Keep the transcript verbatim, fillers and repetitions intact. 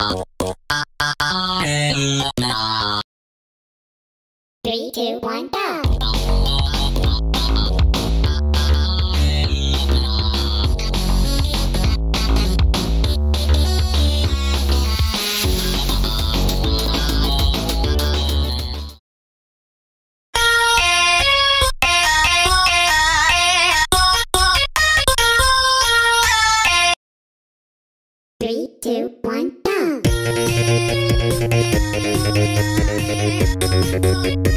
Three, two, one, go! Two, one, go!